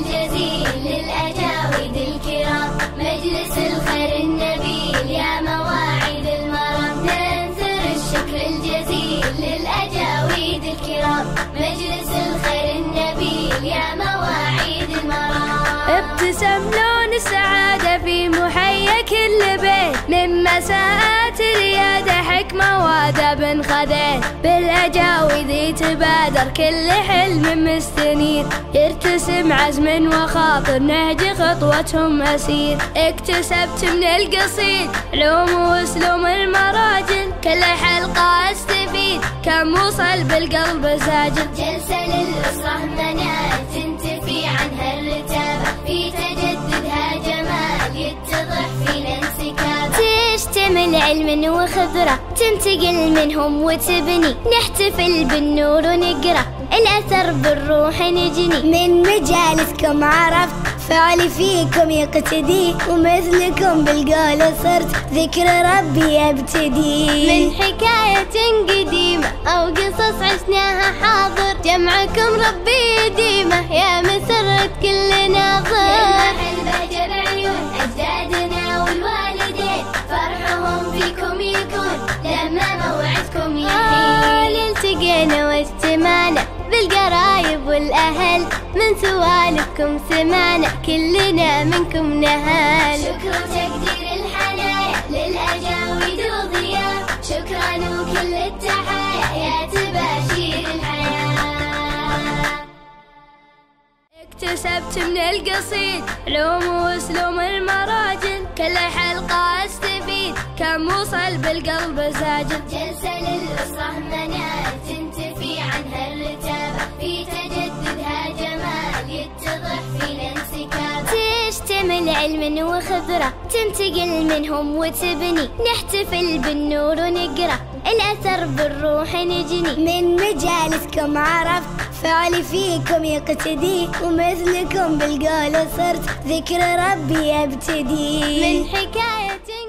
الجزيل للأجاويد الكرام، مجلس الخير النبيل يا مواعيد المرام، ننثر الشكر الجزيل للأجاويد الكرام، مجلس الخير النبيل يا مواعيد المرام. ابتسم لون السعادة في محيا كل بيت، من مساءات الريادة حكمة وادب خذيت، بالاجاويد يتبادر كل حلم مستنير، يرتسم عزم وخاطر نهج خطوتهم اسير، اكتسبت من القصيد علوم واسلوب المراجل، كل حلقة استفيد كم وصل بالقلب ساجد. جلسة للاسرة منال تنتفي عنها الرتابة، في تجددها جمال يتضح في الانسكاب، تشتمل علم وخبرة تنتقل منهم وتبني، نحتفل بالنور ونقرأ الأثر بالروح نجني، من مجالسكم عرفت فعلي فيكم يقتدي، ومثلكم بالقول صرت ذكر ربي ابتدي، من حكاية قديمة أو قصص عشناها حاضر، جمعكم ربي يديمه يا مسرة كل ناظر، يلمح البهجة بعيون أجدادنا والوالدين، فرحهم فيكم يكون لما موعدكم يحين، التقينا واجتمعنا بالقرايب والأهل، من سوالفكم سمعنا كلنا منكم نهال، شكرا تقدير الحنايا للأجاويد وضياء، شكرا وكل التحايا يا تباشير الحياة. اكتسبت من القصيد علوم واسلوب المراجل، كل حلقة استفيد كم وصل بالقلب ساجد. جلسة للأسرة منال تنتفي عنها الرتابة، في تجددها جمال يتضح في الانسكاب، تشتمل علم وخبرة تنتقل منهم وتبني، نحتفل بالنور ونقرأ الأثر بالروح نجني، من مجالسكم عرفت فعلي فيكم يقتدي، ومثلكم بالقول صرت ذكر ربي ابتدي، من حكاية